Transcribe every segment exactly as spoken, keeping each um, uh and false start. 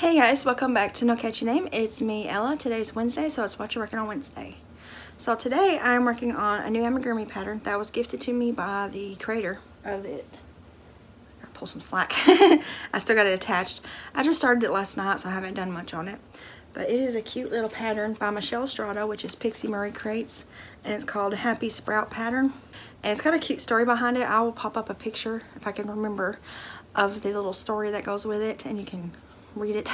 Hey guys, welcome back to No Catchy Name. It's me, Ella. Today's Wednesday, so it's what you're working on Wednesday. So today I'm working on a new amigurumi pattern that was gifted to me by the creator of it. I pull some slack. I still got it attached. I just started it last night, so I haven't done much on it. But it is a cute little pattern by Michelle Estrada, which is Pixie Murray Crates, and it's called Happy Sprout Pattern. And it's got a cute story behind it. I will pop up a picture, if I can remember, of the little story that goes with it, and you can read it.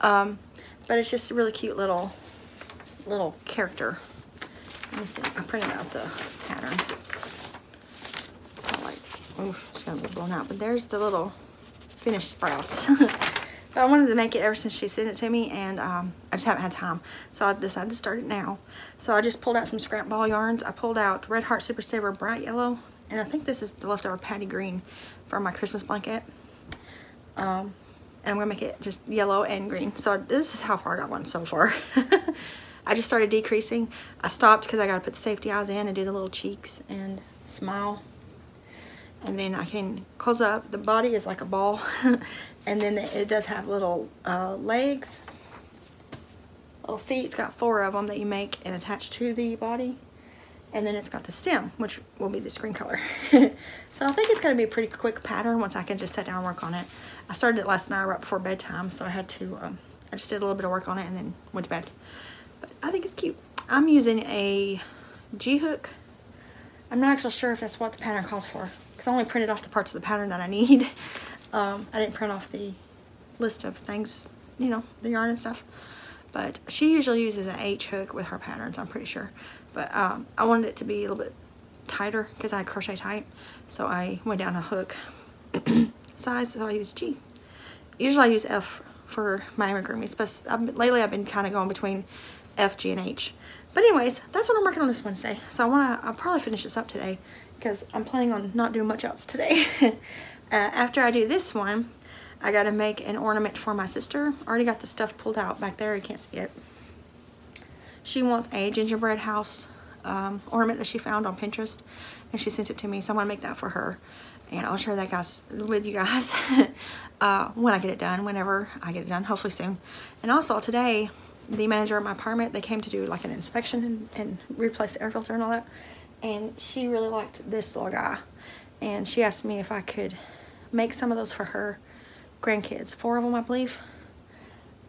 Um, but it's just a really cute little little character. Let me see. I printed out the pattern. I like, oh, it's gonna be blown out. But there's the little finished sprouts. But I wanted to make it ever since she sent it to me, and um, I just haven't had time. So I decided to start it now. So I just pulled out some scrap ball yarns. I pulled out Red Heart Super Saver Bright Yellow, and I think this is the leftover patty green for my Christmas blanket. Um, And I'm gonna make it just yellow and green. So this is how far I got one so far. I just started decreasing. I stopped because I gotta put the safety eyes in and do the little cheeks and smile. And then I can close up. The body is like a ball. And then it does have little uh, legs, little feet. It's got four of them that you make and attach to the body. And then it's got the stem, which will be this green color. So I think it's gonna be a pretty quick pattern once I can just sit down and work on it. I started it last night right before bedtime, so I had to, um, I just did a little bit of work on it and then went to bed. But I think it's cute. I'm using a G-hook. I'm not actually sure if that's what the pattern calls for, because I only printed off the parts of the pattern that I need. Um, I didn't print off the list of things, you know, the yarn and stuff. But she usually uses an H hook with her patterns, I'm pretty sure. But um, I wanted it to be a little bit tighter because I crochet tight. So I went down a hook size, so I used G. Usually I use F for my amigurumis, but I've, lately I've been kind of going between F, G, and H. But anyways, that's what I'm working on this Wednesday. So I wanna, I'll probably finish this up today because I'm planning on not doing much else today. uh, after I do this one, I gotta make an ornament for my sister. I already got the stuff pulled out back there, you can't see it. She wants a gingerbread house um, ornament that she found on Pinterest, and she sent it to me, so I'm gonna make that for her. And I'll share that guys with you guys uh, when I get it done, whenever I get it done, hopefully soon. And also today, the manager of my apartment, they came to do like an inspection and, and replace the air filter and all that. And she really liked this little guy. And she asked me if I could make some of those for her grandkids, four of them I believe.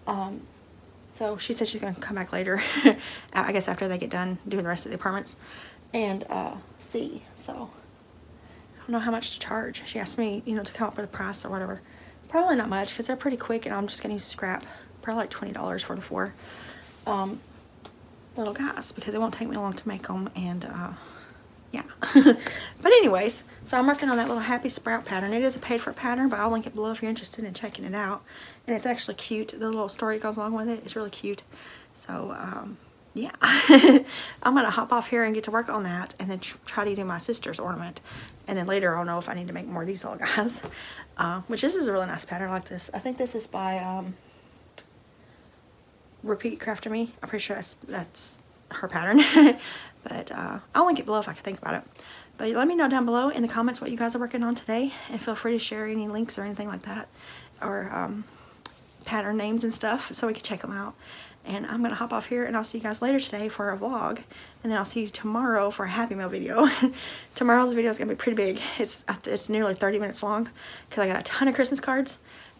Um, so she said she's gonna come back later, I guess after they get done doing the rest of the apartments, and uh, see. So I don't know how much to charge. She asked me, you know, to come up with a price or whatever. Probably not much because they're pretty quick, and I'm just gonna use scrap, probably like twenty dollars for the four um, little guys because it won't take me long to make them, and uh, yeah. But anyways, so I'm working on that little Happy Sprout pattern. It is a paid for pattern, but I'll link it below if you're interested in checking it out. And it's actually cute. The little story goes along with it. It's really cute. So um, yeah, I'm gonna hop off here and get to work on that, and then tr try to do my sister's ornament. And then later I'll know if I need to make more of these little guys. Uh, which this is a really nice pattern. I like this. I think this is by um, Repeat Crafter Me. I'm pretty sure that's, that's her pattern. But uh, I'll link it below if I can think about it. But let me know down below in the comments what you guys are working on today, and feel free to share any links or anything like that, or um, pattern names and stuff, so we can check them out. And I'm gonna hop off here, and I'll see you guys later today for a vlog, and then I'll see you tomorrow for a Happy Meal video. Tomorrow's video is gonna be pretty big. It's it's nearly thirty minutes long because I got a ton of Christmas cards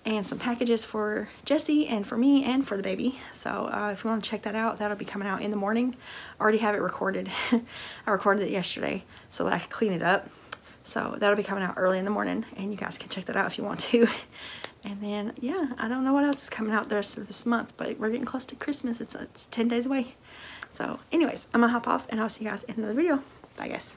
and some packages for Jessie and for me and for the baby. So uh, if you want to check that out, that'll be coming out in the morning. I already have it recorded. I recorded it yesterday so that I could clean it up. So that'll be coming out early in the morning, and you guys can check that out if you want to. And then, yeah, I don't know what else is coming out the rest of this month, but we're getting close to Christmas. It's, it's ten days away. So anyways, I'm gonna hop off, and I'll see you guys in another video. Bye guys.